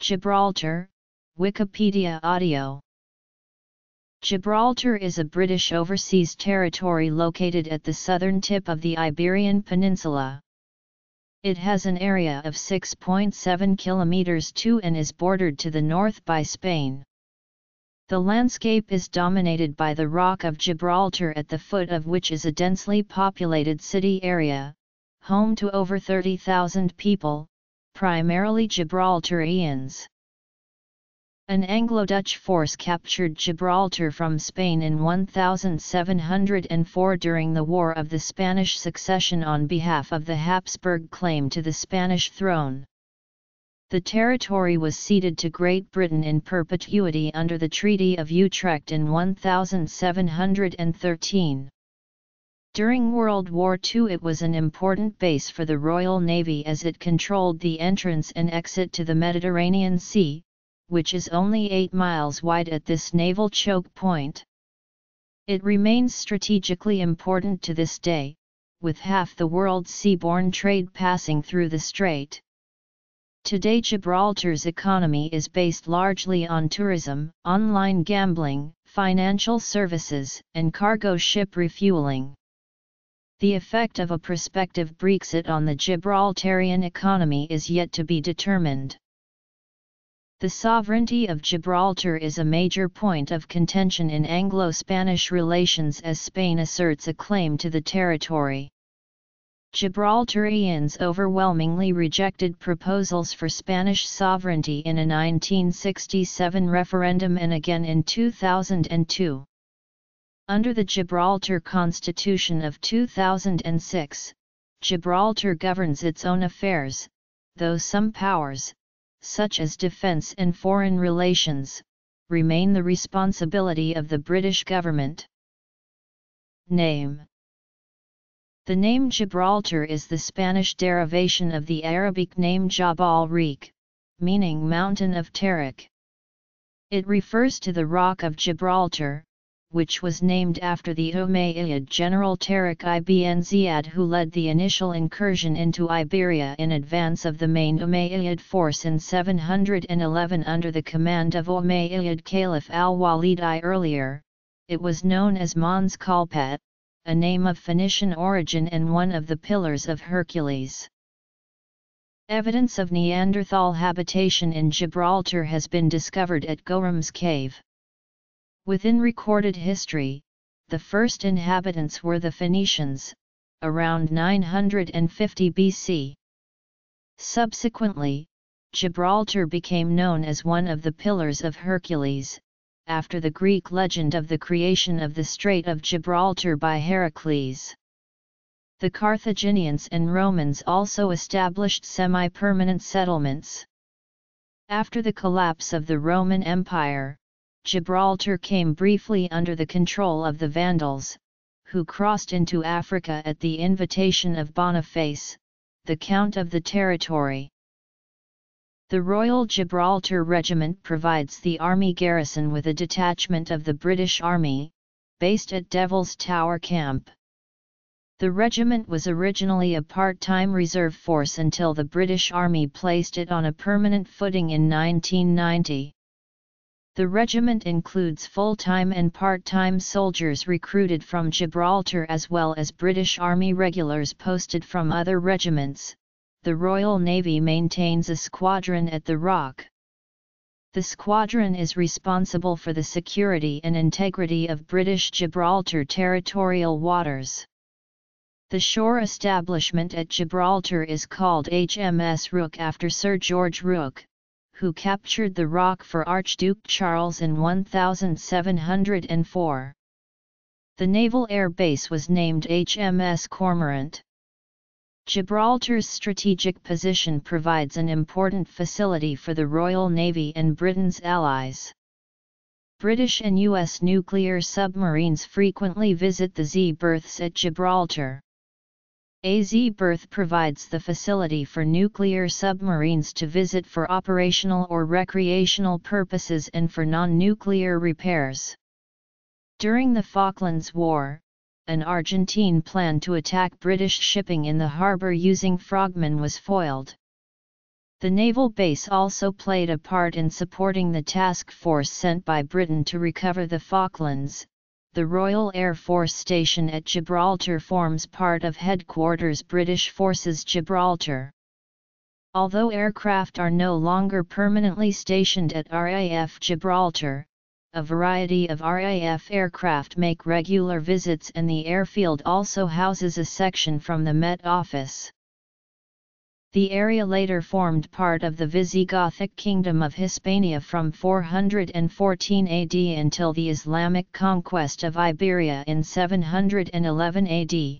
Gibraltar, Wikipedia Audio. Gibraltar is a British overseas territory located at the southern tip of the Iberian Peninsula. It has an area of 6.7 kilometers square and is bordered to the north by Spain. The landscape is dominated by the Rock of Gibraltar, at the foot of which is a densely populated city area, home to over 30,000 people, primarily Gibraltarians. An Anglo-Dutch force captured Gibraltar from Spain in 1704 during the War of the Spanish Succession on behalf of the Habsburg claim to the Spanish throne. The territory was ceded to Great Britain in perpetuity under the Treaty of Utrecht in 1713. During World War II, it was an important base for the Royal Navy as it controlled the entrance and exit to the Mediterranean Sea, which is only 8 miles wide at this naval choke point. It remains strategically important to this day, with half the world's seaborne trade passing through the strait. Today, Gibraltar's economy is based largely on tourism, online gambling, financial services, and cargo ship refueling. The effect of a prospective Brexit on the Gibraltarian economy is yet to be determined. The sovereignty of Gibraltar is a major point of contention in Anglo-Spanish relations, as Spain asserts a claim to the territory. Gibraltarians overwhelmingly rejected proposals for Spanish sovereignty in a 1967 referendum and again in 2002. Under the Gibraltar Constitution of 2006, Gibraltar governs its own affairs, though some powers, such as defence and foreign relations, remain the responsibility of the British government. Name. The name Gibraltar is the Spanish derivation of the Arabic name Jabal Riq, meaning Mountain of Tariq. It refers to the Rock of Gibraltar, which was named after the Umayyad general Tariq ibn Ziyad, who led the initial incursion into Iberia in advance of the main Umayyad force in 711 under the command of Umayyad Caliph al-Walid I. Earlier, it was known as Mons Kalpat, a name of Phoenician origin and one of the pillars of Hercules. Evidence of Neanderthal habitation in Gibraltar has been discovered at Gorham's Cave. Within recorded history, the first inhabitants were the Phoenicians, around 950 BC. Subsequently, Gibraltar became known as one of the pillars of Hercules, after the Greek legend of the creation of the Strait of Gibraltar by Heracles. The Carthaginians and Romans also established semi-permanent settlements. After the collapse of the Roman Empire, Gibraltar came briefly under the control of the Vandals, who crossed into Africa at the invitation of Boniface, the Count of the territory. The Royal Gibraltar Regiment provides the army garrison with a detachment of the British Army, based at Devil's Tower Camp. The regiment was originally a part-time reserve force until the British Army placed it on a permanent footing in 1990. The regiment includes full-time and part-time soldiers recruited from Gibraltar, as well as British Army regulars posted from other regiments. The Royal Navy maintains a squadron at the Rock. The squadron is responsible for the security and integrity of British Gibraltar territorial waters. The shore establishment at Gibraltar is called HMS Rook after Sir George Rook, who captured the Rock for Archduke Charles in 1704. The naval air base was named HMS Cormorant. Gibraltar's strategic position provides an important facility for the Royal Navy and Britain's allies. British and U.S. nuclear submarines frequently visit the Z-berths at Gibraltar. A Z-berth provides the facility for nuclear submarines to visit for operational or recreational purposes and for non-nuclear repairs. During the Falklands War, an Argentine plan to attack British shipping in the harbour using frogmen was foiled. The naval base also played a part in supporting the task force sent by Britain to recover the Falklands. The Royal Air Force Station at Gibraltar forms part of Headquarters British Forces Gibraltar. Although aircraft are no longer permanently stationed at RAF Gibraltar, a variety of RAF aircraft make regular visits, and the airfield also houses a section from the Met Office. The area later formed part of the Visigothic Kingdom of Hispania from 414 AD until the Islamic conquest of Iberia in 711 AD. In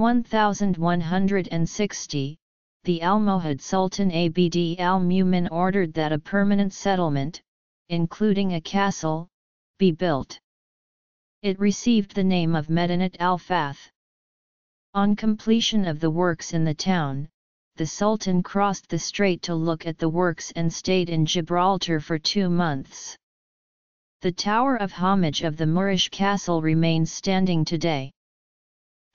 1160, the Almohad Sultan Abd al-Mumin ordered that a permanent settlement, including a castle, be built. It received the name of Medinet al-Fath. On completion of the works in the town, the Sultan crossed the strait to look at the works and stayed in Gibraltar for 2 months. The Tower of Homage of the Moorish castle remains standing today.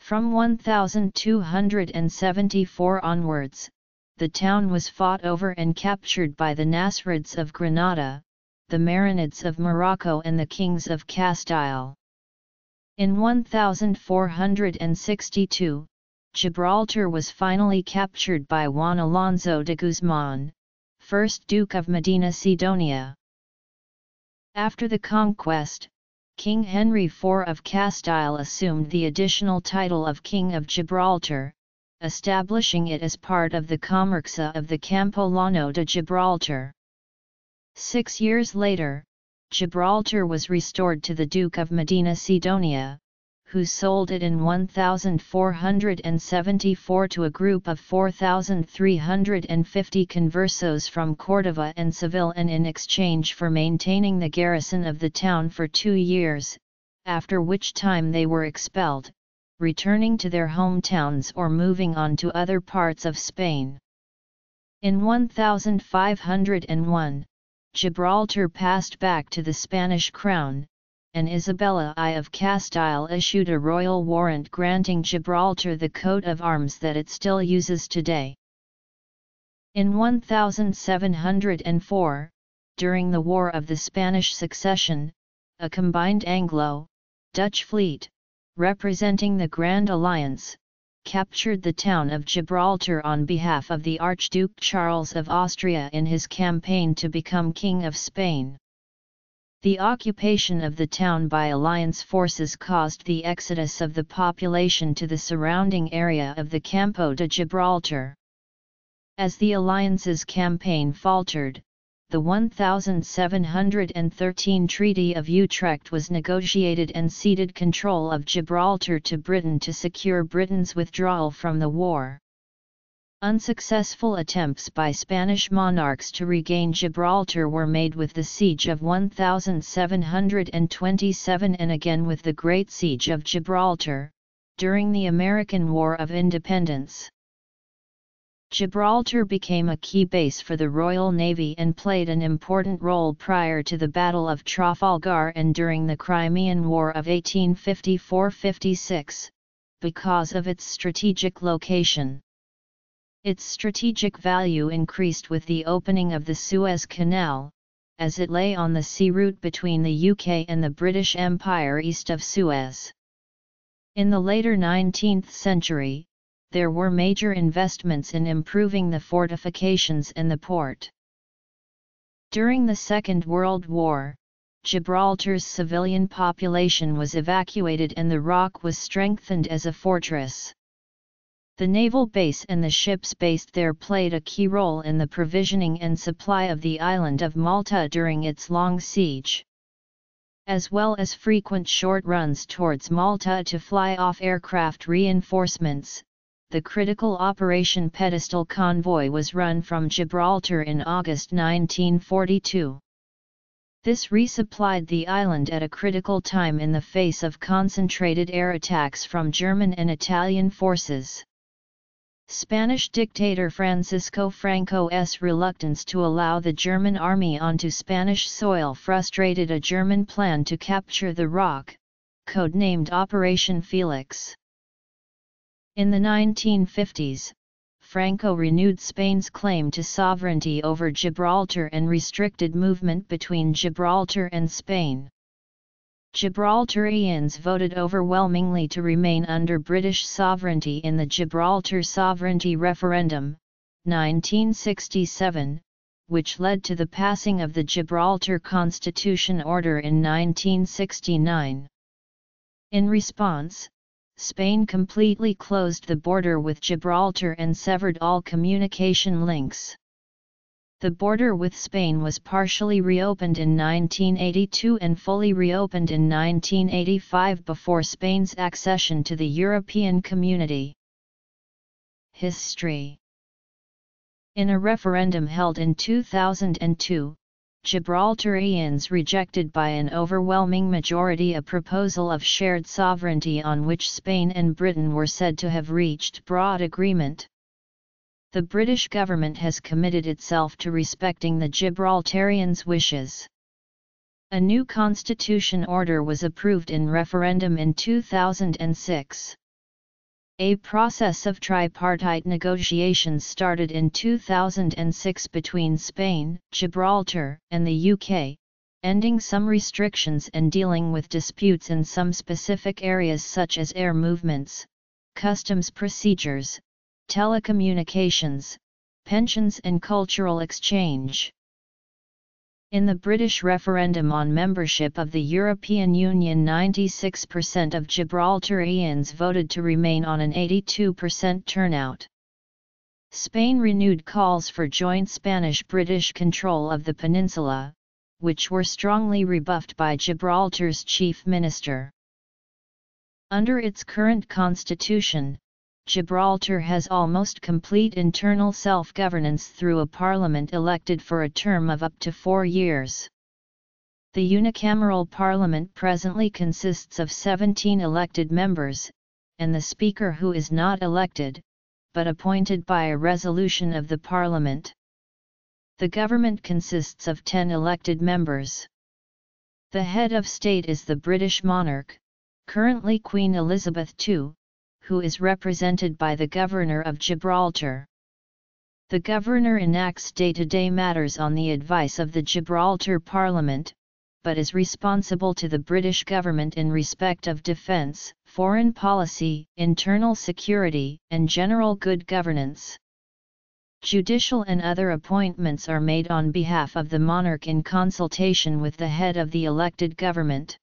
From 1274 onwards, the town was fought over and captured by the Nasrids of Granada, the Marinids of Morocco, and the kings of Castile. In 1462, Gibraltar was finally captured by Juan Alonso de Guzmán, 1st Duke of Medina Sidonia. After the conquest, King Henry IV of Castile assumed the additional title of King of Gibraltar, establishing it as part of the Comarca of the Campolano de Gibraltar. 6 years later, Gibraltar was restored to the Duke of Medina Sidonia, who sold it in 1474 to a group of 4,350 conversos from Cordova and Seville, and in exchange for maintaining the garrison of the town for 2 years, after which time they were expelled, returning to their hometowns or moving on to other parts of Spain. In 1501, Gibraltar passed back to the Spanish crown, and Isabella I of Castile issued a royal warrant granting Gibraltar the coat of arms that it still uses today. In 1704, during the War of the Spanish Succession, a combined Anglo-Dutch fleet, representing the Grand Alliance, captured the town of Gibraltar on behalf of the Archduke Charles of Austria in his campaign to become King of Spain. The occupation of the town by Alliance forces caused the exodus of the population to the surrounding area of the Campo de Gibraltar. As the Alliance's campaign faltered, the 1713 Treaty of Utrecht was negotiated and ceded control of Gibraltar to Britain to secure Britain's withdrawal from the war. Unsuccessful attempts by Spanish monarchs to regain Gibraltar were made with the Siege of 1727 and again with the Great Siege of Gibraltar, during the American War of Independence. Gibraltar became a key base for the Royal Navy and played an important role prior to the Battle of Trafalgar and during the Crimean War of 1854–56, because of its strategic location. Its strategic value increased with the opening of the Suez Canal, as it lay on the sea route between the UK and the British Empire east of Suez. In the later 19th century, there were major investments in improving the fortifications and the port. During the Second World War, Gibraltar's civilian population was evacuated and the rock was strengthened as a fortress. The naval base and the ships based there played a key role in the provisioning and supply of the island of Malta during its long siege, as well as frequent short runs towards Malta to fly off aircraft reinforcements. The critical Operation Pedestal Convoy was run from Gibraltar in August 1942. This resupplied the island at a critical time in the face of concentrated air attacks from German and Italian forces. Spanish dictator Francisco Franco's reluctance to allow the German army onto Spanish soil frustrated a German plan to capture the rock, codenamed Operation Felix. In the 1950s, Franco renewed Spain's claim to sovereignty over Gibraltar and restricted movement between Gibraltar and Spain. Gibraltarians voted overwhelmingly to remain under British sovereignty in the Gibraltar Sovereignty Referendum, 1967, which led to the passing of the Gibraltar Constitution Order in 1969. In response, Spain completely closed the border with Gibraltar and severed all communication links. The border with Spain was partially reopened in 1982 and fully reopened in 1985 before Spain's accession to the European Community. History. In a referendum held in 2002, Gibraltarians rejected by an overwhelming majority a proposal of shared sovereignty on which Spain and Britain were said to have reached broad agreement. The British government has committed itself to respecting the Gibraltarians' wishes. A new constitution order was approved in referendum in 2006. A process of tripartite negotiations started in 2006 between Spain, Gibraltar, and the UK, ending some restrictions and dealing with disputes in some specific areas such as air movements, customs procedures, telecommunications, pensions and cultural exchange. In the British referendum on membership of the European Union, 96% of Gibraltarians voted to remain on an 82% turnout. Spain renewed calls for joint Spanish-British control of the peninsula, which were strongly rebuffed by Gibraltar's chief minister. Under its current constitution, Gibraltar has almost complete internal self-governance through a parliament elected for a term of up to 4 years. The unicameral parliament presently consists of 17 elected members, and the speaker, who is not elected, but appointed by a resolution of the parliament. The government consists of 10 elected members. The head of state is the British monarch, currently Queen Elizabeth II, who is represented by the Governor of Gibraltar. The Governor enacts day-to-day matters on the advice of the Gibraltar Parliament, but is responsible to the British government in respect of defence, foreign policy, internal security, and general good governance. Judicial and other appointments are made on behalf of the monarch in consultation with the head of the elected government.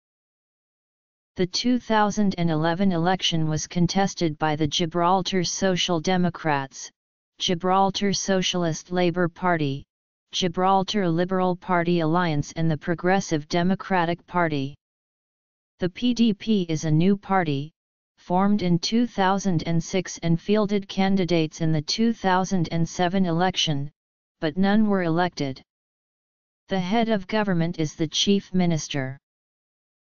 The 2011 election was contested by the Gibraltar Social Democrats, Gibraltar Socialist Labour Party, Gibraltar Liberal Party Alliance and the Progressive Democratic Party. The PDP is a new party, formed in 2006 and fielded candidates in the 2007 election, but none were elected. The head of government is the chief minister.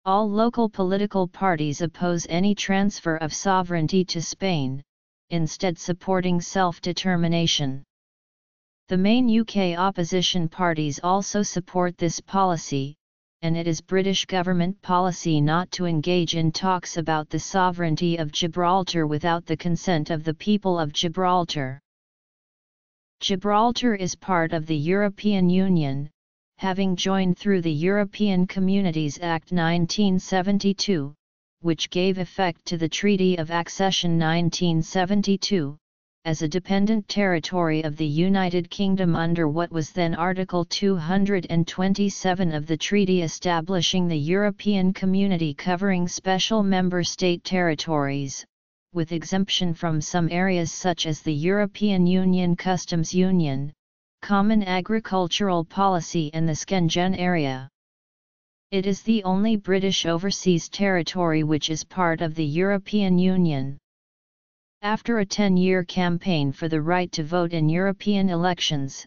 All local political parties oppose any transfer of sovereignty to Spain, instead supporting self-determination. The main UK opposition parties also support this policy, and it is British government policy not to engage in talks about the sovereignty of Gibraltar without the consent of the people of Gibraltar. Gibraltar is part of the European Union, having joined through the European Communities Act 1972, which gave effect to the Treaty of Accession 1972, as a dependent territory of the United Kingdom under what was then Article 227 of the Treaty establishing the European Community, covering special member state territories, with exemption from some areas such as the European Union Customs Union, Common Agricultural Policy and the Schengen Area. It is the only British overseas territory which is part of the European Union. After a 10-year campaign for the right to vote in European elections,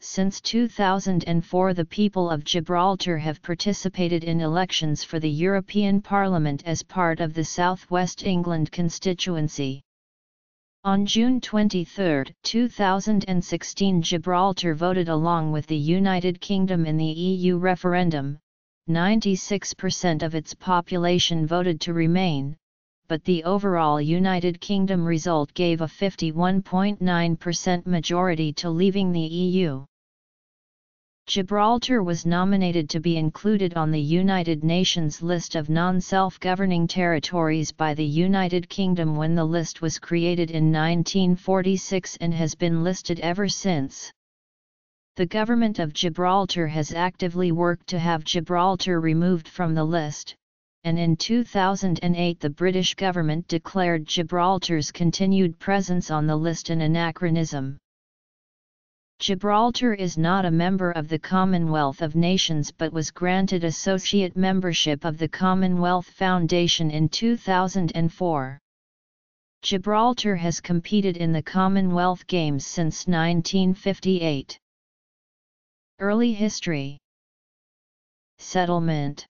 since 2004 the people of Gibraltar have participated in elections for the European Parliament as part of the South West England constituency. On June 23, 2016, Gibraltar voted along with the United Kingdom in the EU referendum. 96% of its population voted to remain, but the overall United Kingdom result gave a 51.9% majority to leaving the EU. Gibraltar was nominated to be included on the United Nations list of non-self-governing territories by the United Kingdom when the list was created in 1946 and has been listed ever since. The government of Gibraltar has actively worked to have Gibraltar removed from the list, and in 2008 the British government declared Gibraltar's continued presence on the list an anachronism. Gibraltar is not a member of the Commonwealth of Nations but was granted associate membership of the Commonwealth Foundation in 2004. Gibraltar has competed in the Commonwealth Games since 1958. Early history. Settlement.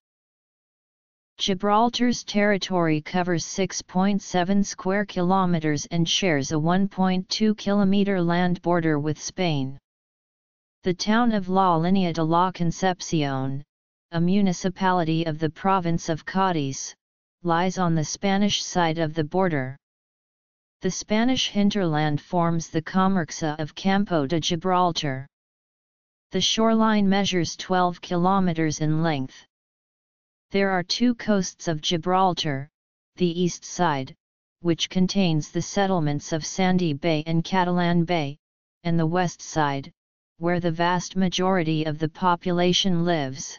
Gibraltar's territory covers 6.7 square kilometers and shares a 1.2 kilometer land border with Spain. The town of La Línea de la Concepción, a municipality of the province of Cádiz, lies on the Spanish side of the border. The Spanish hinterland forms the comarca of Campo de Gibraltar. The shoreline measures 12 kilometers in length. There are two coasts of Gibraltar, the east side, which contains the settlements of Sandy Bay and Catalan Bay, and the west side, where the vast majority of the population lives.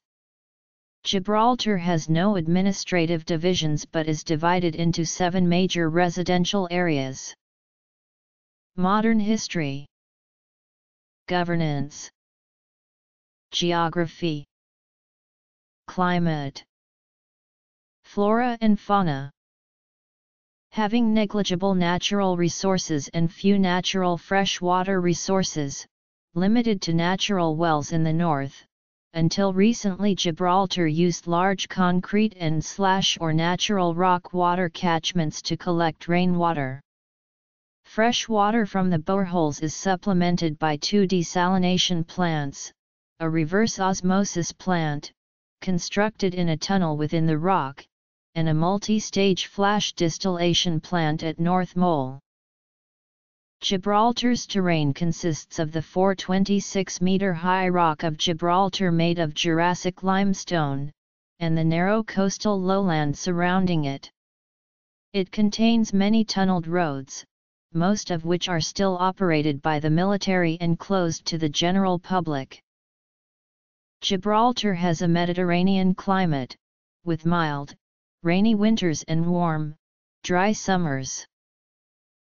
Gibraltar has no administrative divisions but is divided into 7 major residential areas. Modern history. Governance. Geography. Climate. Flora and fauna. Having negligible natural resources and few natural freshwater resources, limited to natural wells in the north, until recently Gibraltar used large concrete and / natural rock water catchments to collect rainwater. Fresh water from the boreholes is supplemented by 2 desalination plants, a reverse osmosis plant, constructed in a tunnel within the rock, and a multi-stage flash distillation plant at North Mole. Gibraltar's terrain consists of the 426-meter-high rock of Gibraltar made of Jurassic limestone, and the narrow coastal lowland surrounding it. It contains many tunneled roads, most of which are still operated by the military and closed to the general public. Gibraltar has a Mediterranean climate, with mild, rainy winters and warm, dry summers.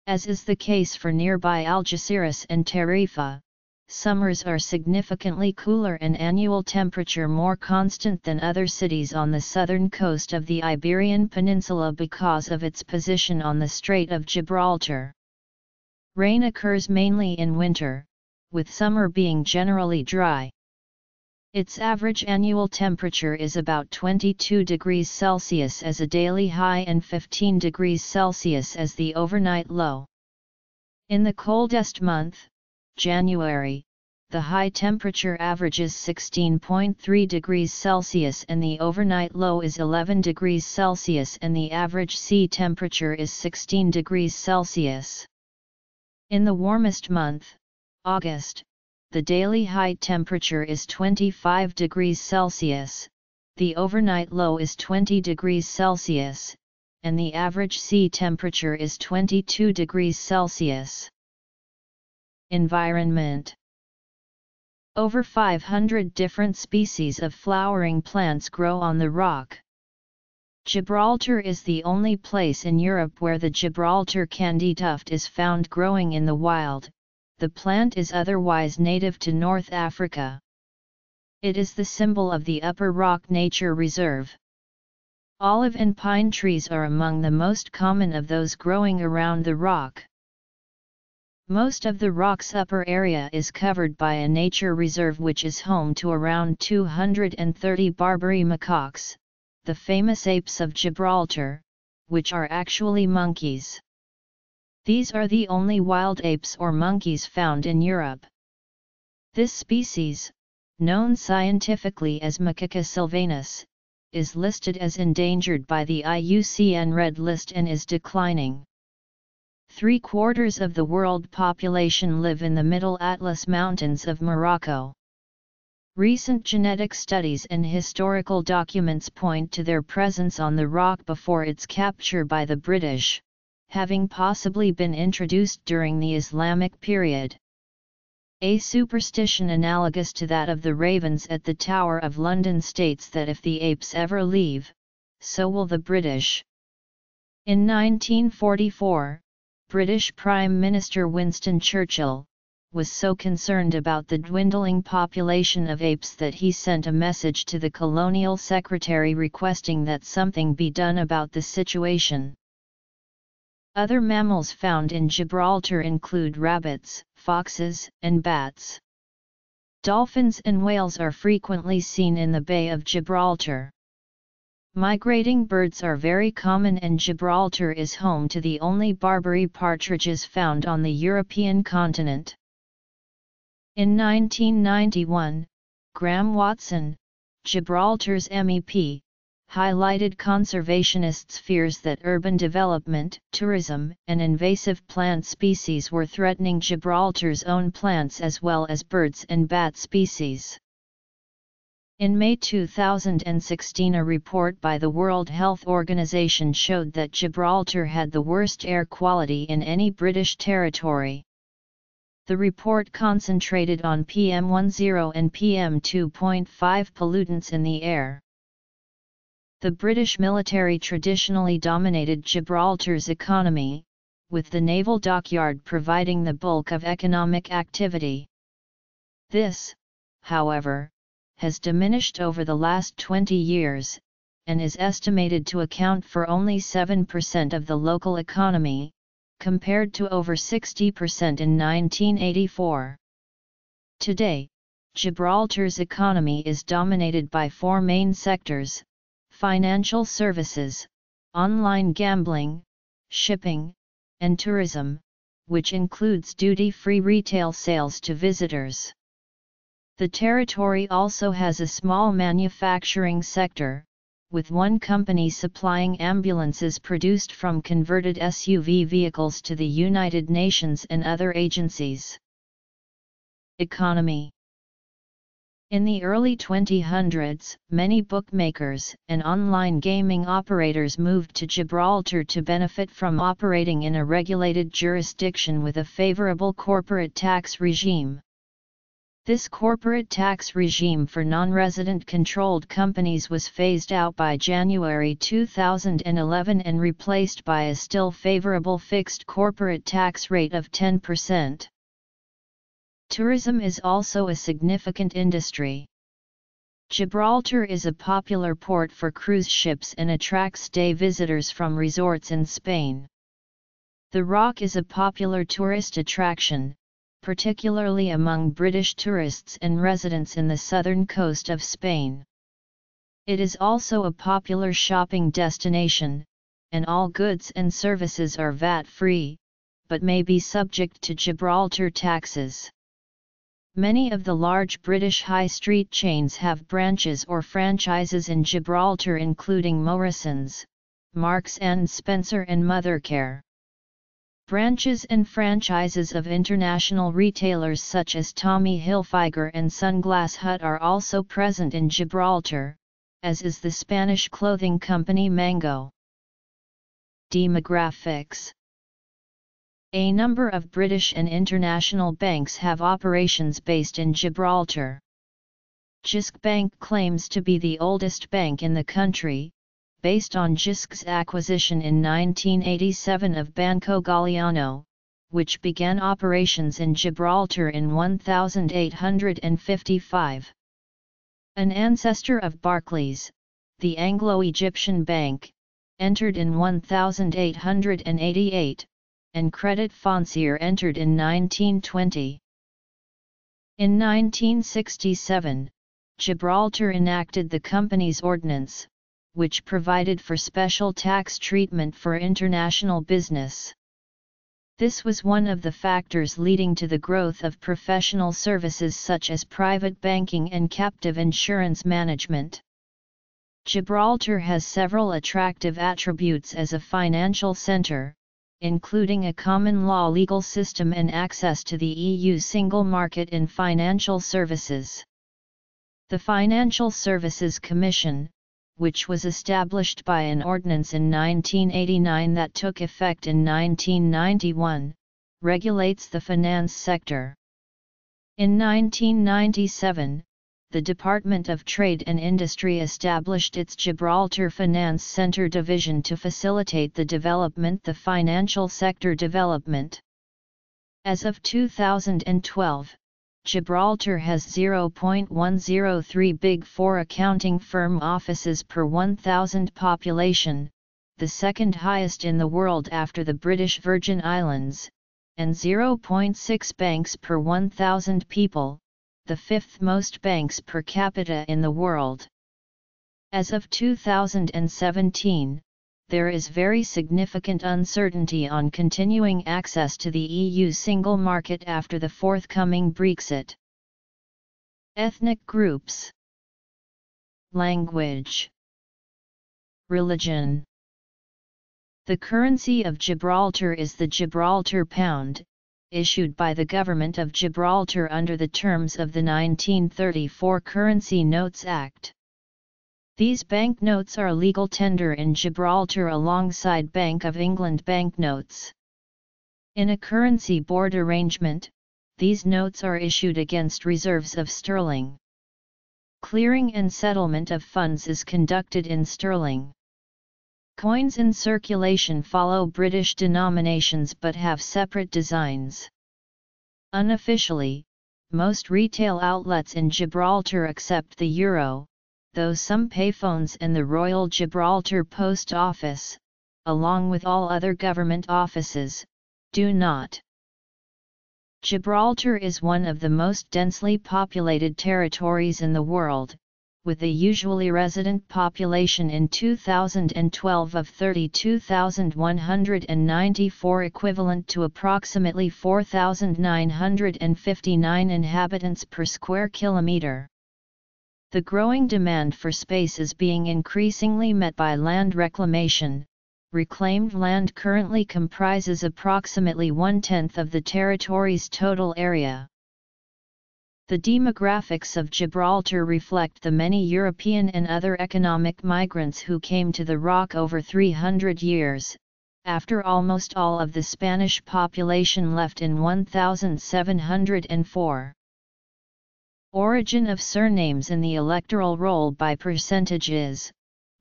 As is the case for nearby Algeciras and Tarifa, summers are significantly cooler and annual temperature more constant than other cities on the southern coast of the Iberian Peninsula because of its position on the Strait of Gibraltar. Rain occurs mainly in winter, with summer being generally dry. Its average annual temperature is about 22 degrees Celsius as a daily high and 15 degrees Celsius as the overnight low. In the coldest month, January, the high temperature averages 16.3 degrees Celsius and the overnight low is 11 degrees Celsius and the average sea temperature is 16 degrees Celsius. In the warmest month, August, the daily high temperature is 25 degrees Celsius, the overnight low is 20 degrees Celsius, and the average sea temperature is 22 degrees Celsius. Environment. Over 500 different species of flowering plants grow on the rock. Gibraltar is the only place in Europe where the Gibraltar candytuft is found growing in the wild. The plant is otherwise native to North Africa. It is the symbol of the Upper Rock Nature Reserve. Olive and pine trees are among the most common of those growing around the rock. Most of the rock's upper area is covered by a nature reserve which is home to around 230 Barbary macaques, the famous apes of Gibraltar, which are actually monkeys. These are the only wild apes or monkeys found in Europe. This species, known scientifically as Macaca sylvanus, is listed as endangered by the IUCN Red List and is declining. 3/4 of the world population live in the Middle Atlas Mountains of Morocco. Recent genetic studies and historical documents point to their presence on the rock before its capture by the British, having possibly been introduced during the Islamic period. A superstition analogous to that of the ravens at the Tower of London states that if the apes ever leave, so will the British. In 1944, British Prime Minister Winston Churchill was so concerned about the dwindling population of apes that he sent a message to the colonial secretary requesting that something be done about the situation. Other mammals found in Gibraltar include rabbits, foxes, and bats. Dolphins and whales are frequently seen in the Bay of Gibraltar. Migrating birds are very common, and Gibraltar is home to the only Barbary partridges found on the European continent. In 1991, Graham Watson, Gibraltar's MEP, highlighted conservationists' fears that urban development, tourism, and invasive plant species were threatening Gibraltar's own plants as well as birds and bat species. In May 2016, a report by the World Health Organization showed that Gibraltar had the worst air quality in any British territory. The report concentrated on PM10 and PM2.5 pollutants in the air. The British military traditionally dominated Gibraltar's economy, with the naval dockyard providing the bulk of economic activity. This, however, has diminished over the last 20 years, and is estimated to account for only 7% of the local economy, compared to over 60% in 1984. Today, Gibraltar's economy is dominated by four main sectors: financial services, online gambling, shipping, and tourism, which includes duty-free retail sales to visitors. The territory also has a small manufacturing sector, with one company supplying ambulances produced from converted SUV vehicles to the United Nations and other agencies. Economy. In the early 2000s, many bookmakers and online gaming operators moved to Gibraltar to benefit from operating in a regulated jurisdiction with a favorable corporate tax regime. This corporate tax regime for non-resident controlled companies was phased out by January 2011 and replaced by a still favorable fixed corporate tax rate of 10%. Tourism is also a significant industry. Gibraltar is a popular port for cruise ships and attracts day visitors from resorts in Spain. The Rock is a popular tourist attraction, particularly among British tourists and residents in the southern coast of Spain. It is also a popular shopping destination, and all goods and services are VAT-free, but may be subject to Gibraltar taxes. Many of the large British high street chains have branches or franchises in Gibraltar, including Morrison's, Marks & Spencer, and Mothercare. Branches and franchises of international retailers such as Tommy Hilfiger and Sunglass Hut are also present in Gibraltar, as is the Spanish clothing company Mango. Demographics. A number of British and international banks have operations based in Gibraltar. JISC Bank claims to be the oldest bank in the country, based on JISC's acquisition in 1987 of Banco Galliano, which began operations in Gibraltar in 1855. An ancestor of Barclays, the Anglo-Egyptian Bank, entered in 1888. And Credit Foncier entered in 1920. In 1967, Gibraltar enacted the Companies Ordinance, which provided for special tax treatment for international business. This was one of the factors leading to the growth of professional services such as private banking and captive insurance management. Gibraltar has several attractive attributes as a financial center, including a common law legal system and access to the EU single market in financial services. The Financial Services Commission, which was established by an ordinance in 1989 that took effect in 1991, regulates the finance sector. In 1997, the Department of Trade and Industry established its Gibraltar Finance Center division to facilitate the financial sector development. As of 2012, Gibraltar has 0.103 Big Four accounting firm offices per 1,000 population, the second highest in the world after the British Virgin Islands, and 0.6 banks per 1,000 people, the fifth most banks per capita in the world. As of 2017, there is very significant uncertainty on continuing access to the EU single market after the forthcoming Brexit. Ethnic groups, language, religion. The currency of Gibraltar is the Gibraltar pound, issued by the Government of Gibraltar under the terms of the 1934 Currency Notes Act. These banknotes are legal tender in Gibraltar alongside Bank of England banknotes. In a currency board arrangement, these notes are issued against reserves of sterling. Clearing and settlement of funds is conducted in sterling. Coins in circulation follow British denominations but have separate designs. Unofficially, most retail outlets in Gibraltar accept the euro, though some payphones and the Royal Gibraltar Post Office, along with all other government offices, do not. Gibraltar is one of the most densely populated territories in the world, with a usually resident population in 2012 of 32,194, equivalent to approximately 4,959 inhabitants per square kilometre. The growing demand for space is being increasingly met by land reclamation. Reclaimed land currently comprises approximately 1/10 of the territory's total area. The demographics of Gibraltar reflect the many European and other economic migrants who came to the Rock over 300 years, after almost all of the Spanish population left in 1704. Origin of surnames in the electoral roll by percentage is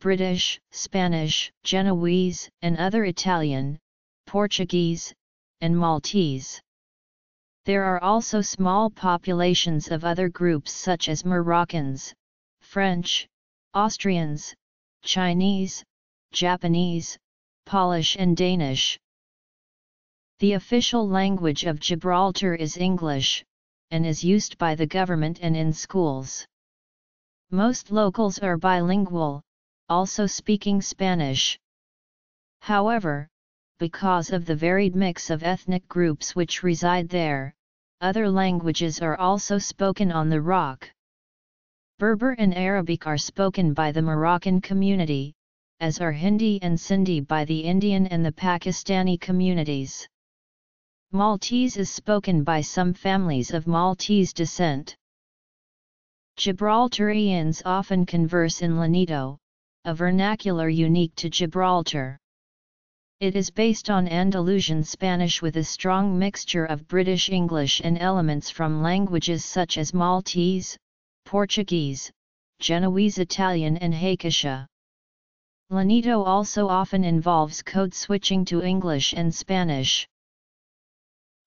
British, Spanish, Genoese, and other Italian, Portuguese, and Maltese. There are also small populations of other groups such as Moroccans, French, Austrians, Chinese, Japanese, Polish and Danish. The official language of Gibraltar is English, and is used by the government and in schools. Most locals are bilingual, also speaking Spanish. However, because of the varied mix of ethnic groups which reside there, other languages are also spoken on the Rock. Berber and Arabic are spoken by the Moroccan community, as are Hindi and Sindhi by the Indian and the Pakistani communities. Maltese is spoken by some families of Maltese descent. Gibraltarians often converse in Lenito, a vernacular unique to Gibraltar. It is based on Andalusian Spanish with a strong mixture of British English and elements from languages such as Maltese, Portuguese, Genoese, Italian and Haikisha. Lenito also often involves code switching to English and Spanish.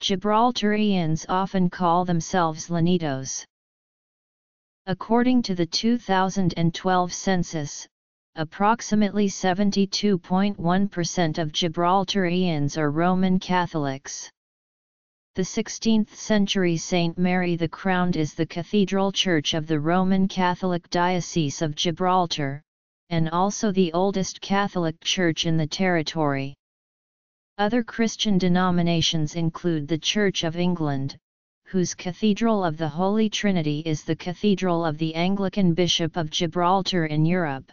Gibraltarians often call themselves Lenitos. According to the 2012 census, approximately 72.1% of Gibraltarians are Roman Catholics. The 16th century St. Mary the Crowned is the cathedral church of the Roman Catholic Diocese of Gibraltar, and also the oldest Catholic church in the territory. Other Christian denominations include the Church of England, whose Cathedral of the Holy Trinity is the Cathedral of the Anglican Bishop of Gibraltar in Europe,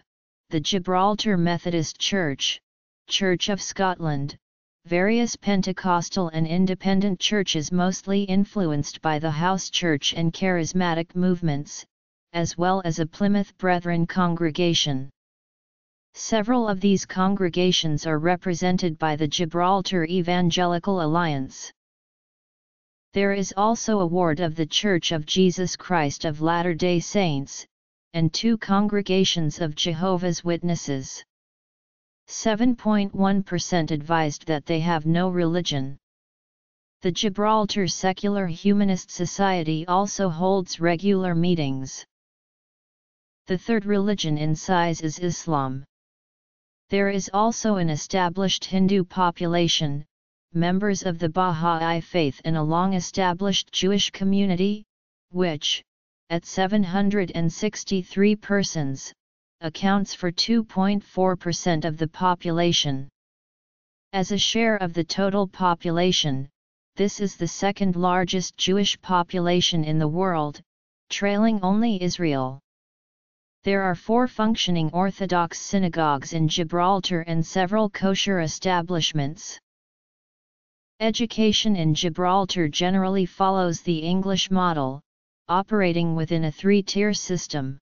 the Gibraltar Methodist Church, Church of Scotland, various Pentecostal and independent churches mostly influenced by the house church and charismatic movements, as well as a Plymouth Brethren congregation. Several of these congregations are represented by the Gibraltar Evangelical Alliance. There is also a ward of the Church of Jesus Christ of Latter-day Saints, and two congregations of Jehovah's Witnesses. 7.1% advised that they have no religion. The Gibraltar Secular Humanist Society also holds regular meetings. The third religion in size is Islam. There is also an established Hindu population, members of the Baha'i faith and a long-established Jewish community, which, at 763 persons, accounts for 2.4% of the population. As a share of the total population, this is the second largest Jewish population in the world, trailing only Israel. There are four functioning Orthodox synagogues in Gibraltar and several kosher establishments. Education in Gibraltar generally follows the English model, operating within a three-tier system.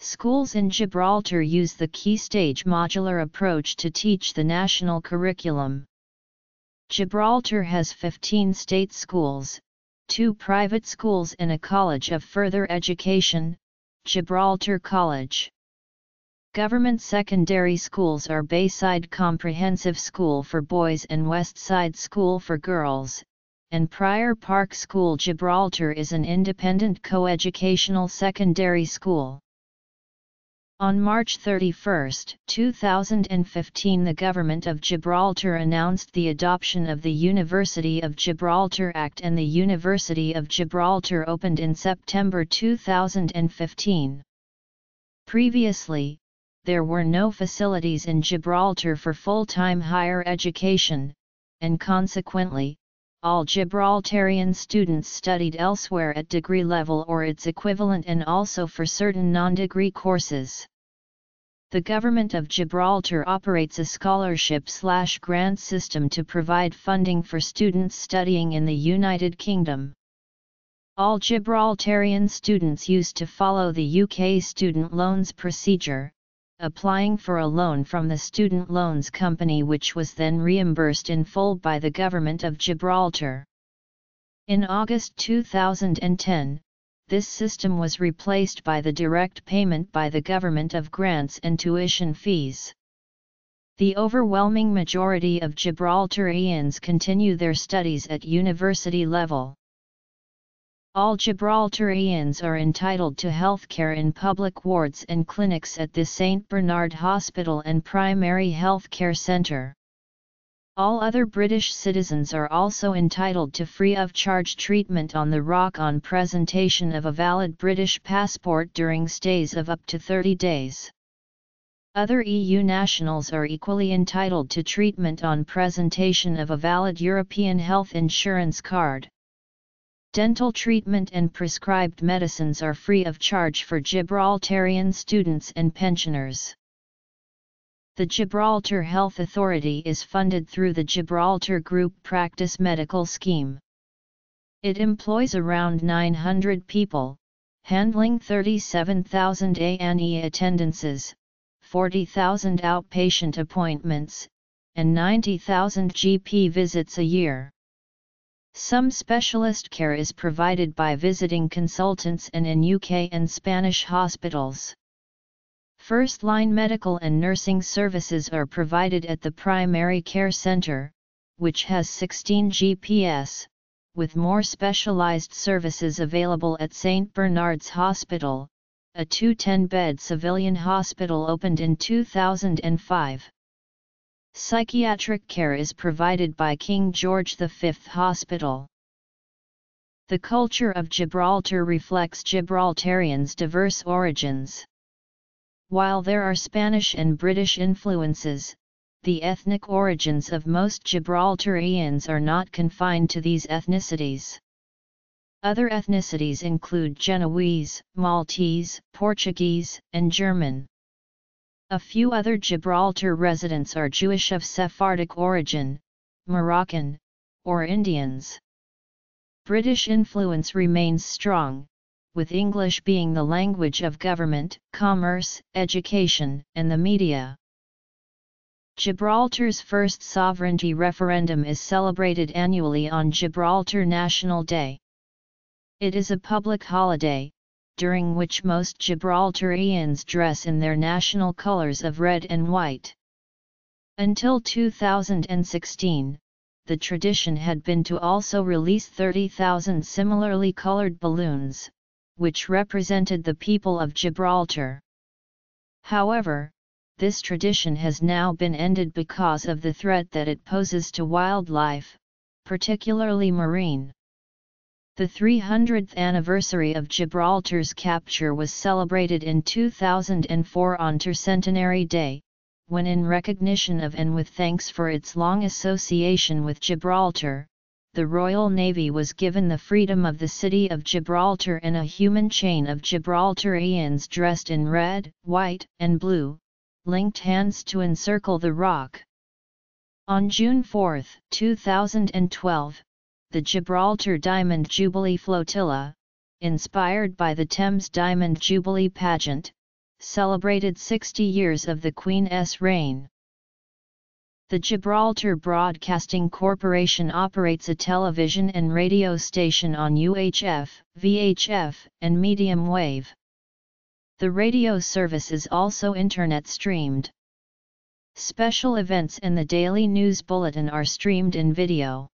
Schools in Gibraltar use the key stage modular approach to teach the national curriculum. Gibraltar has 15 state schools, two private schools and a college of further education, Gibraltar College. Government secondary schools are Bayside Comprehensive School for boys and Westside School for girls, and Prior Park School. Gibraltar is an independent coeducational secondary school. On March 31, 2015, the Government of Gibraltar announced the adoption of the University of Gibraltar Act, and the University of Gibraltar opened in September 2015. Previously, there were no facilities in Gibraltar for full-time higher education, and consequently, all Gibraltarian students studied elsewhere at degree level or its equivalent, and also for certain non-degree courses. The Government of Gibraltar operates a scholarship/grant system to provide funding for students studying in the United Kingdom. All Gibraltarian students used to follow the UK student loans procedure, applying for a loan from the Student Loans Company, which was then reimbursed in full by the Government of Gibraltar. In August 2010, this system was replaced by the direct payment by the government of grants and tuition fees. The overwhelming majority of Gibraltarians continue their studies at university level. All Gibraltarians are entitled to healthcare in public wards and clinics at the St. Bernard Hospital and Primary Health Care Centre. All other British citizens are also entitled to free of charge treatment on the Rock on presentation of a valid British passport during stays of up to 30 days. Other EU nationals are equally entitled to treatment on presentation of a valid European health insurance card. Dental treatment and prescribed medicines are free of charge for Gibraltarian students and pensioners. The Gibraltar Health Authority is funded through the Gibraltar Group Practice Medical Scheme. It employs around 900 people, handling 37,000 A&E attendances, 40,000 outpatient appointments, and 90,000 GP visits a year. Some specialist care is provided by visiting consultants and in UK and Spanish hospitals. First-line medical and nursing services are provided at the Primary Care Centre, which has 16 GPs, with more specialised services available at St. Bernard's Hospital, a 210-bed civilian hospital opened in 2005. Psychiatric care is provided by King George V Hospital. The culture of Gibraltar reflects Gibraltarians' diverse origins. While there are Spanish and British influences, the ethnic origins of most Gibraltarians are not confined to these ethnicities. Other ethnicities include Genoese, Maltese, Portuguese, and German. A few other Gibraltar residents are Jewish of Sephardic origin, Moroccan, or Indians. British influence remains strong, with English being the language of government, commerce, education, and the media. Gibraltar's first sovereignty referendum is celebrated annually on Gibraltar National Day. It is a public holiday, during which most Gibraltarians dress in their national colors of red and white. Until 2016, the tradition had been to also release 30,000 similarly colored balloons, which represented the people of Gibraltar. However, this tradition has now been ended because of the threat that it poses to wildlife, particularly marine. The 300th anniversary of Gibraltar's capture was celebrated in 2004 on Tercentenary Day, when in recognition of and with thanks for its long association with Gibraltar, the Royal Navy was given the freedom of the city of Gibraltar and a human chain of Gibraltarians dressed in red, white, and blue, linked hands to encircle the rock. On June 4, 2012, the Gibraltar Diamond Jubilee Flotilla, inspired by the Thames Diamond Jubilee pageant, celebrated 60 years of the Queen's reign. The Gibraltar Broadcasting Corporation operates a television and radio station on UHF, VHF, and medium wave. The radio service is also internet streamed. Special events and the daily news bulletin are streamed in video.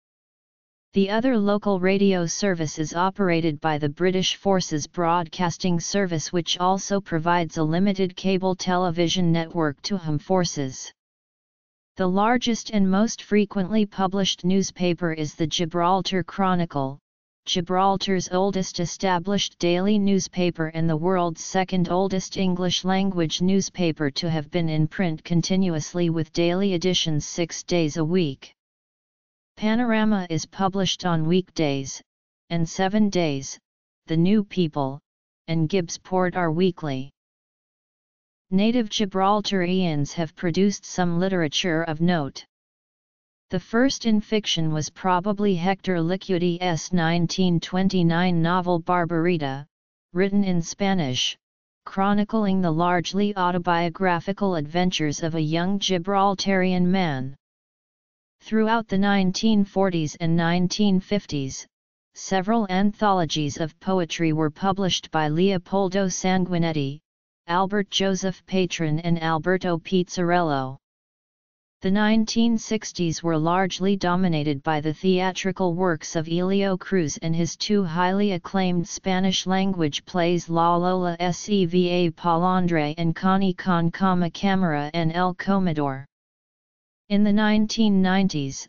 The other local radio service is operated by the British Forces Broadcasting Service, which also provides a limited cable television network to HM forces. The largest and most frequently published newspaper is the Gibraltar Chronicle, Gibraltar's oldest established daily newspaper and the world's second oldest English-language newspaper to have been in print continuously, with daily editions 6 days a week. Panorama is published on weekdays, and 7 days, The New People, and Gibbsport are weekly. Native Gibraltarians have produced some literature of note. The first in fiction was probably Hector Licudi's 1929 novel Barbarita, written in Spanish, chronicling the largely autobiographical adventures of a young Gibraltarian man. Throughout the 1940s and 1950s, several anthologies of poetry were published by Leopoldo Sanguinetti, Albert Joseph Patron and Alberto Pizzarello. The 1960s were largely dominated by the theatrical works of Elio Cruz and his two highly acclaimed Spanish-language plays La Lola Seva Palandre and Connie con Cama Camara and El Comedor. In the 1990s,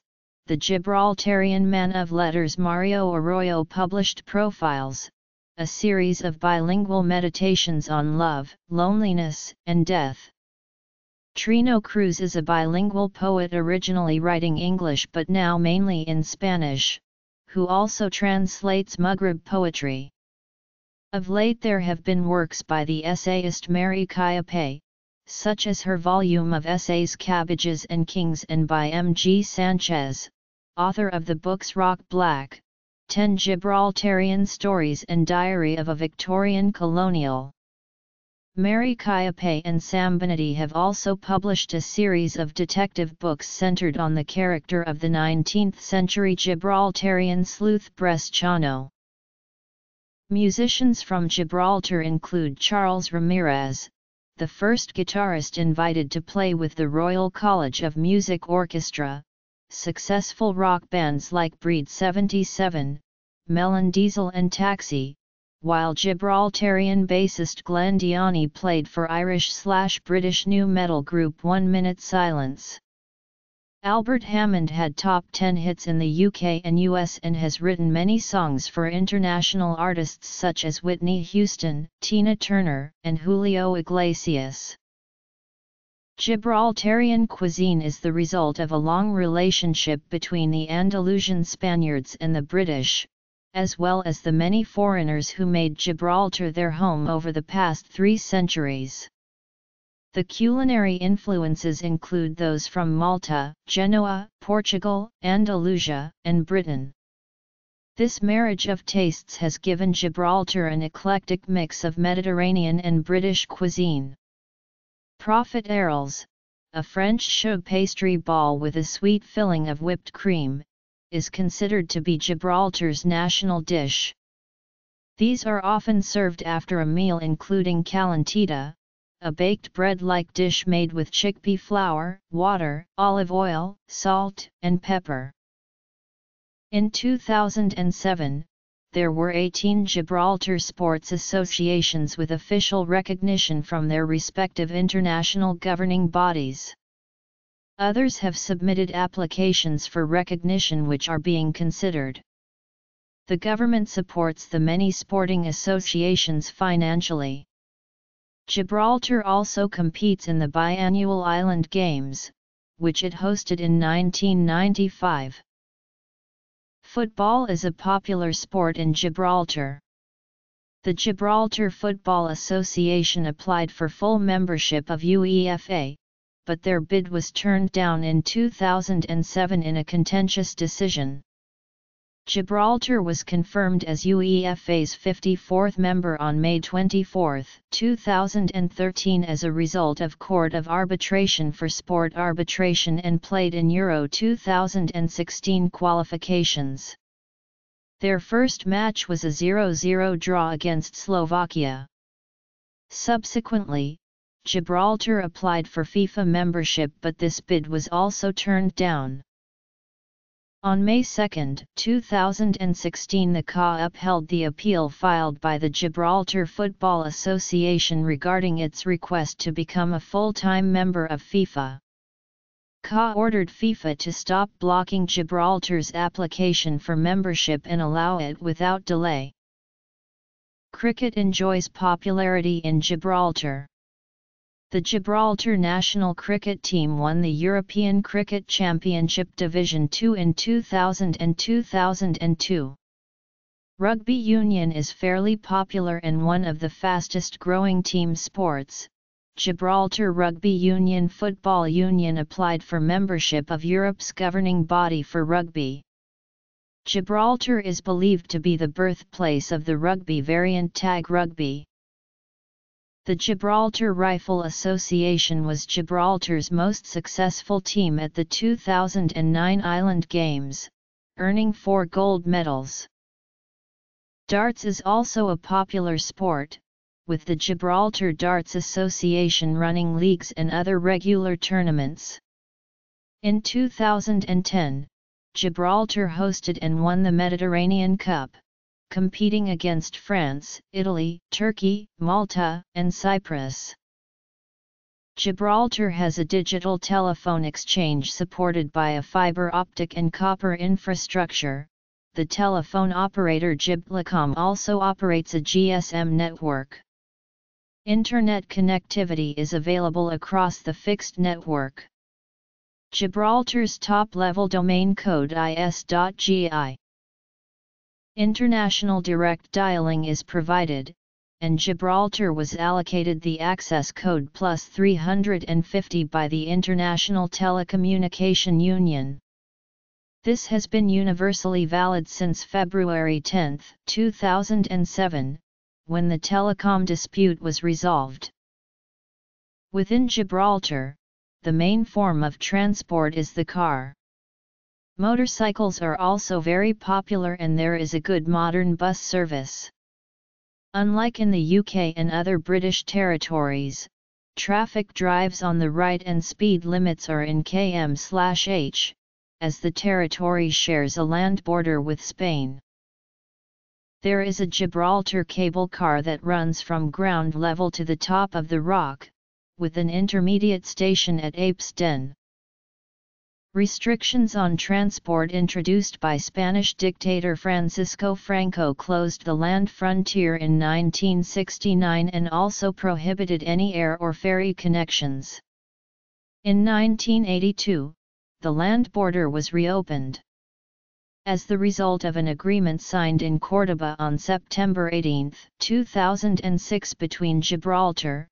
the Gibraltarian man of letters Mario Arroyo published Profiles, a series of bilingual meditations on love, loneliness, and death. Trino Cruz is a bilingual poet originally writing English but now mainly in Spanish, who also translates Maghreb poetry. Of late there have been works by the essayist Mary Kayape, such as her volume of essays Cabbages and Kings, and by M. G. Sanchez, author of the books Rock Black, 10 Gibraltarian Stories and Diary of a Victorian Colonial. Mary Kayape and Sanguinetti have also published a series of detective books centered on the character of the 19th-century Gibraltarian sleuth Bresciano. Musicians from Gibraltar include Charles Ramirez, the first guitarist invited to play with the Royal College of Music Orchestra, successful rock bands like Breed 77, Melon Diesel and Taxi, while Gibraltarian bassist Glenn Diani played for Irish/British new metal group 1 Minute Silence. Albert Hammond had top 10 hits in the UK and US and has written many songs for international artists such as Whitney Houston, Tina Turner, and Julio Iglesias. Gibraltarian cuisine is the result of a long relationship between the Andalusian Spaniards and the British, as well as the many foreigners who made Gibraltar their home over the past 3 centuries. The culinary influences include those from Malta, Genoa, Portugal, Andalusia, and Britain. This marriage of tastes has given Gibraltar an eclectic mix of Mediterranean and British cuisine. Profiterolles, a French choux pastry ball with a sweet filling of whipped cream, is considered to be Gibraltar's national dish. These are often served after a meal including calentita, a baked bread-like dish made with chickpea flour, water, olive oil, salt, and pepper. In 2007, there were 18 Gibraltar sports associations with official recognition from their respective international governing bodies. Others have submitted applications for recognition which are being considered. The government supports the many sporting associations financially. Gibraltar also competes in the biannual Island Games, which it hosted in 1995. Football is a popular sport in Gibraltar. The Gibraltar Football Association applied for full membership of UEFA, but their bid was turned down in 2007 in a contentious decision. Gibraltar was confirmed as UEFA's 54th member on May 24, 2013 as a result of Court of Arbitration for Sport arbitration and played in Euro 2016 qualifications. Their first match was a 0-0 draw against Slovakia. Subsequently, Gibraltar applied for FIFA membership, but this bid was also turned down. On May 2, 2016, the CA upheld the appeal filed by the Gibraltar Football Association regarding its request to become a full-time member of FIFA. CA ordered FIFA to stop blocking Gibraltar's application for membership and allow it without delay. Cricket enjoys popularity in Gibraltar. The Gibraltar national cricket team won the European Cricket Championship Division II in 2000 and 2002. Rugby union is fairly popular and one of the fastest growing team sports. Gibraltar Rugby Union Football Union applied for membership of Europe's governing body for rugby. Gibraltar is believed to be the birthplace of the rugby variant tag rugby. The Gibraltar Rifle Association was Gibraltar's most successful team at the 2009 Island Games, earning 4 gold medals. Darts is also a popular sport, with the Gibraltar Darts Association running leagues and other regular tournaments. In 2010, Gibraltar hosted and won the Mediterranean Cup, competing against France, Italy, Turkey, Malta, and Cyprus. Gibraltar has a digital telephone exchange supported by a fiber optic and copper infrastructure. The telephone operator Giblacom also operates a GSM network. Internet connectivity is available across the fixed network. Gibraltar's top-level domain code is.gi. International direct dialing is provided, and Gibraltar was allocated the access code +350 by the International Telecommunication Union. This has been universally valid since February 10, 2007, when the telecom dispute was resolved. Within Gibraltar, the main form of transport is the car. Motorcycles are also very popular and there is a good modern bus service. Unlike in the UK and other British territories, traffic drives on the right and speed limits are in km/h, as the territory shares a land border with Spain. There is a Gibraltar cable car that runs from ground level to the top of the rock, with an intermediate station at Ape's Den. Restrictions on transport introduced by Spanish dictator Francisco Franco closed the land frontier in 1969 and also prohibited any air or ferry connections. In 1982, the land border was reopened. As the result of an agreement signed in Córdoba on September 18, 2006 between Gibraltar,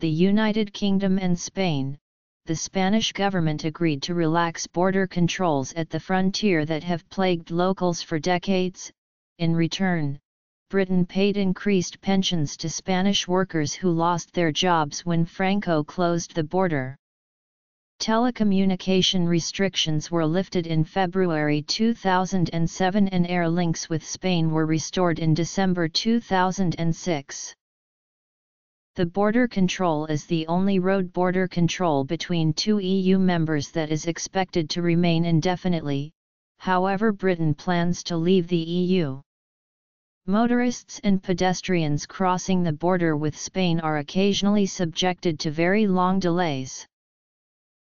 the United Kingdom and Spain, the Spanish government agreed to relax border controls at the frontier that have plagued locals for decades. In return, Britain paid increased pensions to Spanish workers who lost their jobs when Franco closed the border. Telecommunication restrictions were lifted in February 2007 and air links with Spain were restored in December 2006. The border control is the only road border control between two EU members that is expected to remain indefinitely, however Britain plans to leave the EU. Motorists and pedestrians crossing the border with Spain are occasionally subjected to very long delays.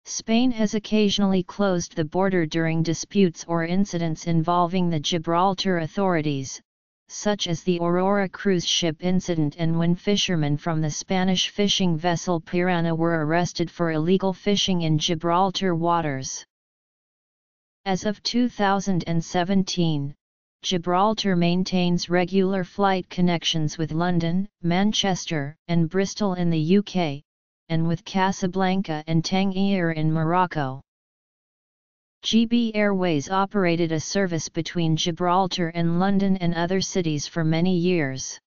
Spain has occasionally closed the border during disputes or incidents involving the Gibraltar authorities, such as the Aurora cruise ship incident and when fishermen from the Spanish fishing vessel Piranha were arrested for illegal fishing in Gibraltar waters. As of 2017, Gibraltar maintains regular flight connections with London, Manchester, and Bristol in the UK, and with Casablanca and Tangier in Morocco. GB Airways operated a service between Gibraltar and London and other cities for many years.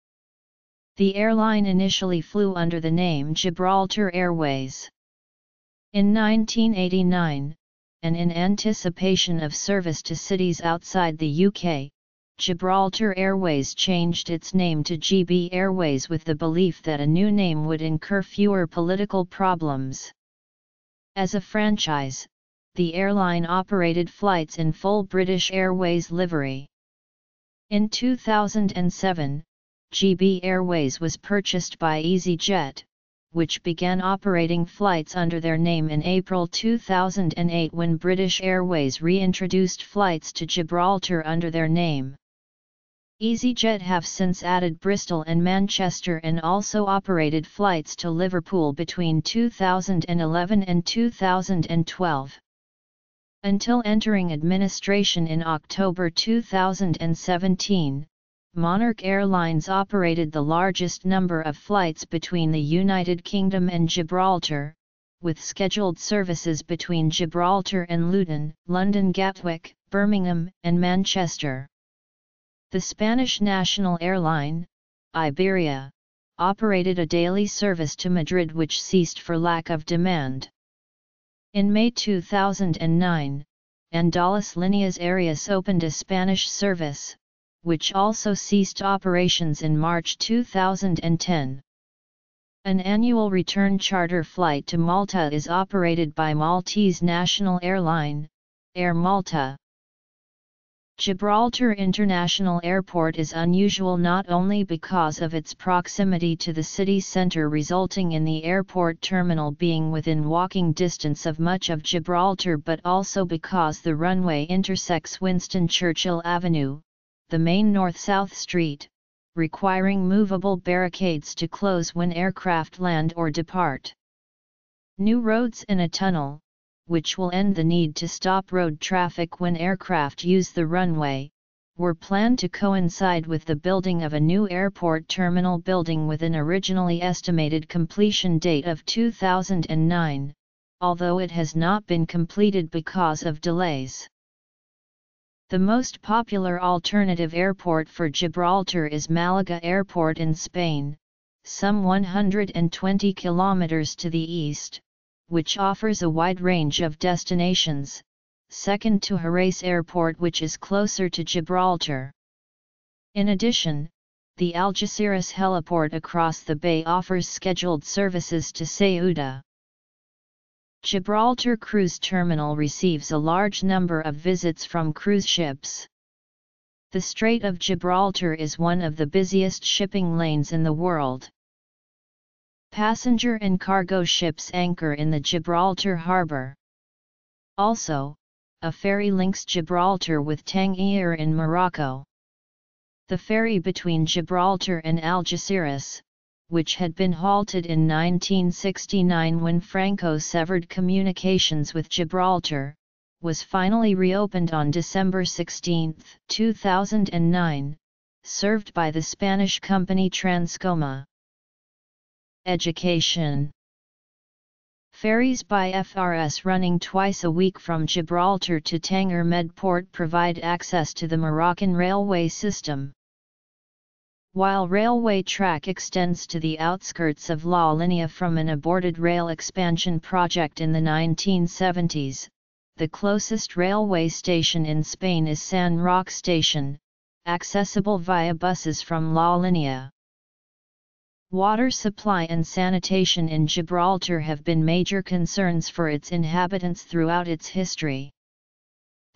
The airline initially flew under the name Gibraltar Airways. In 1989, and in anticipation of service to cities outside the UK, Gibraltar Airways changed its name to GB Airways with the belief that a new name would incur fewer political problems. As a franchise, the airline operated flights in full British Airways livery. In 2007, GB Airways was purchased by EasyJet, which began operating flights under their name in April 2008 when British Airways reintroduced flights to Gibraltar under their name. EasyJet have since added Bristol and Manchester and also operated flights to Liverpool between 2011 and 2012. Until entering administration in October 2017, Monarch Airlines operated the largest number of flights between the United Kingdom and Gibraltar, with scheduled services between Gibraltar and Luton, London Gatwick, Birmingham, and Manchester. The Spanish national airline, Iberia, operated a daily service to Madrid which ceased for lack of demand. In May 2009, Andalas Líneas Aéreas opened a Spanish service, which also ceased operations in March 2010. An annual return charter flight to Malta is operated by Maltese national airline, Air Malta. Gibraltar International Airport is unusual not only because of its proximity to the city centre resulting in the airport terminal being within walking distance of much of Gibraltar but also because the runway intersects Winston Churchill Avenue, the main north-south street, requiring movable barricades to close when aircraft land or depart. New roads and a tunnel, which will end the need to stop road traffic when aircraft use the runway, were planned to coincide with the building of a new airport terminal building with an originally estimated completion date of 2009, although it has not been completed because of delays. The most popular alternative airport for Gibraltar is Malaga Airport in Spain, some 120 kilometers to the east, which offers a wide range of destinations, second to Jerez Airport which is closer to Gibraltar. In addition, the Algeciras heliport across the bay offers scheduled services to Ceuta. Gibraltar Cruise Terminal receives a large number of visits from cruise ships. The Strait of Gibraltar is one of the busiest shipping lanes in the world. Passenger and cargo ships anchor in the Gibraltar harbour. Also, a ferry links Gibraltar with Tangier in Morocco. The ferry between Gibraltar and Algeciras, which had been halted in 1969 when Franco severed communications with Gibraltar, was finally reopened on December 16, 2009, served by the Spanish company Transcoma. Education. Ferries by FRS running twice a week from Gibraltar to Tanger Med Port provide access to the Moroccan railway system. While railway track extends to the outskirts of La Linea from an aborted rail expansion project in the 1970s, the closest railway station in Spain is San Roque Station, accessible via buses from La Linea. Water supply and sanitation in Gibraltar have been major concerns for its inhabitants throughout its history.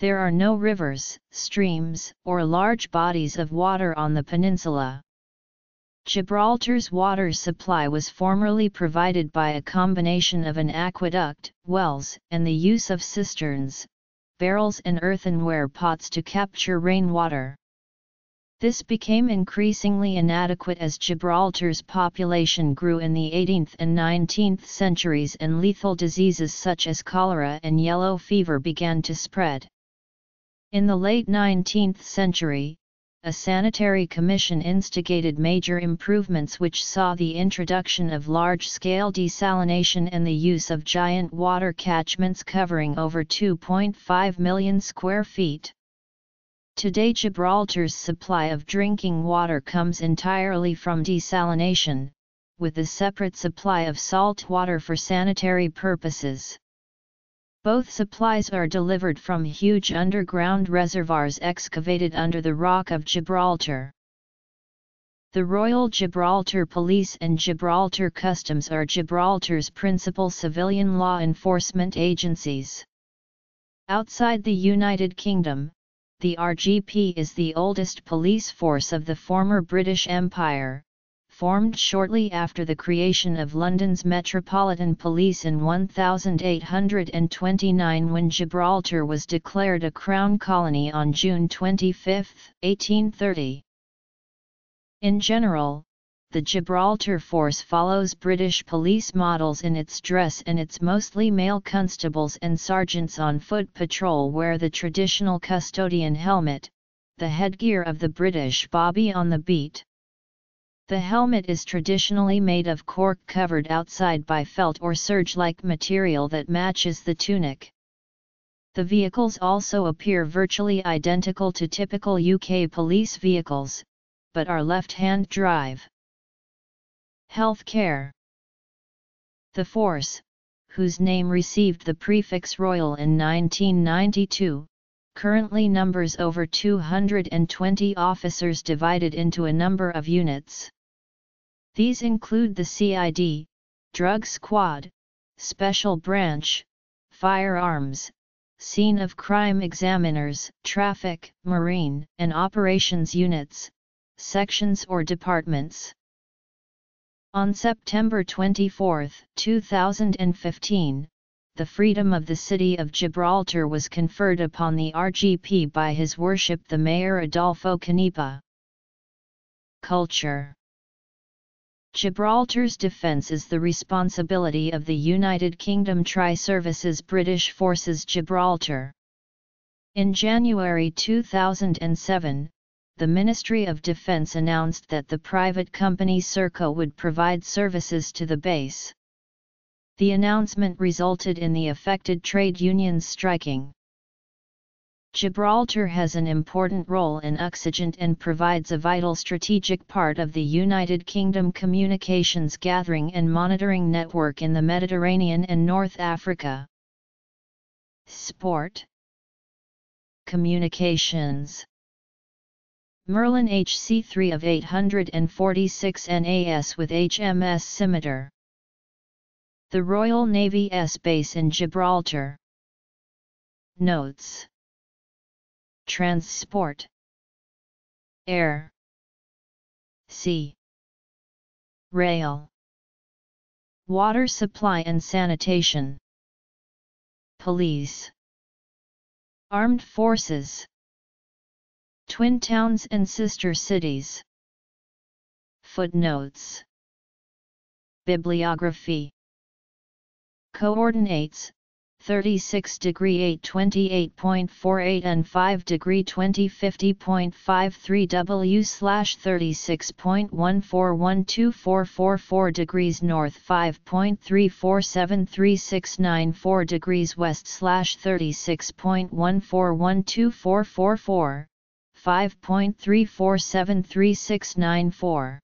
There are no rivers, streams, or large bodies of water on the peninsula. Gibraltar's water supply was formerly provided by a combination of an aqueduct, wells, and the use of cisterns, barrels and earthenware pots to capture rainwater. This became increasingly inadequate as Gibraltar's population grew in the 18th and 19th centuries and lethal diseases such as cholera and yellow fever began to spread. In the late 19th century, a sanitary commission instigated major improvements which saw the introduction of large-scale desalination and the use of giant water catchments covering over 2.5 million square feet. Today, Gibraltar's supply of drinking water comes entirely from desalination, with a separate supply of salt water for sanitary purposes. Both supplies are delivered from huge underground reservoirs excavated under the rock of Gibraltar. The Royal Gibraltar Police and Gibraltar Customs are Gibraltar's principal civilian law enforcement agencies. Outside the United Kingdom, the RGP is the oldest police force of the former British Empire, formed shortly after the creation of London's Metropolitan Police in 1829 when Gibraltar was declared a Crown colony on June 25, 1830. In general, the Gibraltar force follows British police models in its dress and its mostly male constables and sergeants on foot patrol wear the traditional custodian helmet, the headgear of the British bobby on the beat. The helmet is traditionally made of cork covered outside by felt or serge-like material that matches the tunic. The vehicles also appear virtually identical to typical UK police vehicles, but are left-hand drive. Healthcare. The force, whose name received the prefix Royal in 1992, currently numbers over 220 officers divided into a number of units. These include the CID, Drug Squad, Special Branch, Firearms, Scene of Crime Examiners, Traffic, Marine, and Operations Units, Sections or Departments. On September 24, 2015, the freedom of the city of Gibraltar was conferred upon the RGP by His Worship the Mayor Adolfo Canepa. Culture. Gibraltar's defence is the responsibility of the United Kingdom Tri-Services British Forces Gibraltar. In January 2007, the Ministry of Defence announced that the private company Serco would provide services to the base. The announcement resulted in the affected trade unions striking. Gibraltar has an important role in Occident and provides a vital strategic part of the United Kingdom communications gathering and monitoring network in the Mediterranean and North Africa. Sport. Communications. Merlin HC3 of 846 NAS with HMS Scimitar. The Royal Navy's base in Gibraltar. Notes. Transport. Air. Sea. Rail. Water supply and sanitation. Police. Armed forces. Twin towns and sister cities. Footnotes. Bibliography. Coordinates 36°8'28.48 and 5°20'50.53 W/36.141244 degrees N 5.347364 degrees W/36.141244 5.347364